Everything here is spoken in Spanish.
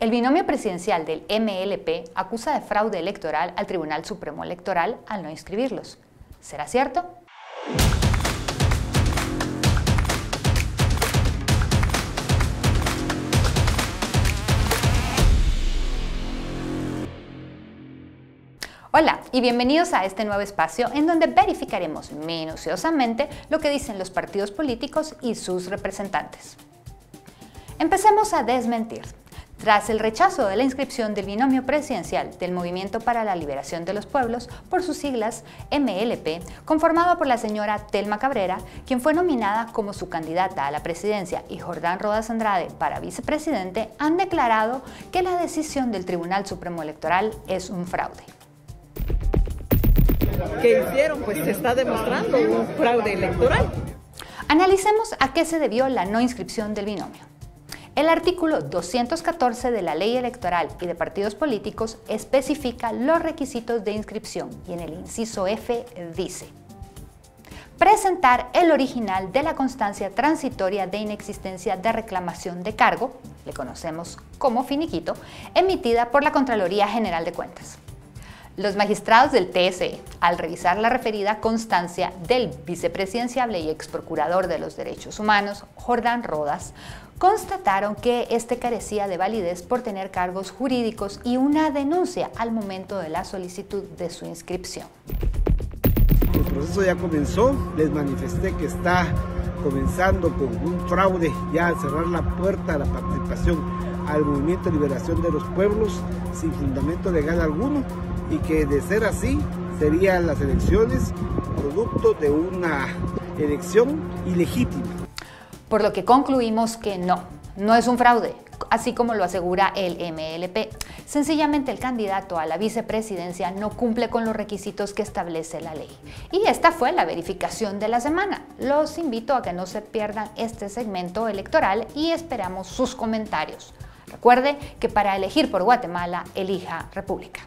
El binomio presidencial del MLP acusa de fraude electoral al Tribunal Supremo Electoral al no inscribirlos. ¿Será cierto? Hola y bienvenidos a este nuevo espacio en donde verificaremos minuciosamente lo que dicen los partidos políticos y sus representantes. Empecemos a desmentir. Tras el rechazo de la inscripción del binomio presidencial del Movimiento para la Liberación de los Pueblos, por sus siglas MLP, conformado por la señora Thelma Cabrera, quien fue nominada como su candidata a la presidencia, y Jordán Rodas Andrade para vicepresidente, han declarado que la decisión del Tribunal Supremo Electoral es un fraude. ¿Qué hicieron? Pues se está demostrando un fraude electoral. Analicemos a qué se debió la no inscripción del binomio. El artículo 214 de la Ley Electoral y de Partidos Políticos especifica los requisitos de inscripción y en el inciso F dice: presentar el original de la constancia transitoria de inexistencia de reclamación de cargo, le conocemos como finiquito, emitida por la Contraloría General de Cuentas. Los magistrados del TSE, al revisar la referida constancia del vicepresidenciable y exprocurador de los derechos humanos, Jordán Rodas, constataron que este carecía de validez por tener cargos jurídicos y una denuncia al momento de la solicitud de su inscripción. El proceso ya comenzó, les manifesté que está comenzando con un fraude, ya al cerrar la puerta a la participación al Movimiento de Liberación de los Pueblos sin fundamento legal alguno, y que de ser así serían las elecciones producto de una elección ilegítima. Por lo que concluimos que no es un fraude, así como lo asegura el MLP. Sencillamente el candidato a la vicepresidencia no cumple con los requisitos que establece la ley. Y esta fue la verificación de la semana. Los invito a que no se pierdan este segmento electoral y esperamos sus comentarios. Recuerde que para elegir por Guatemala, elija República.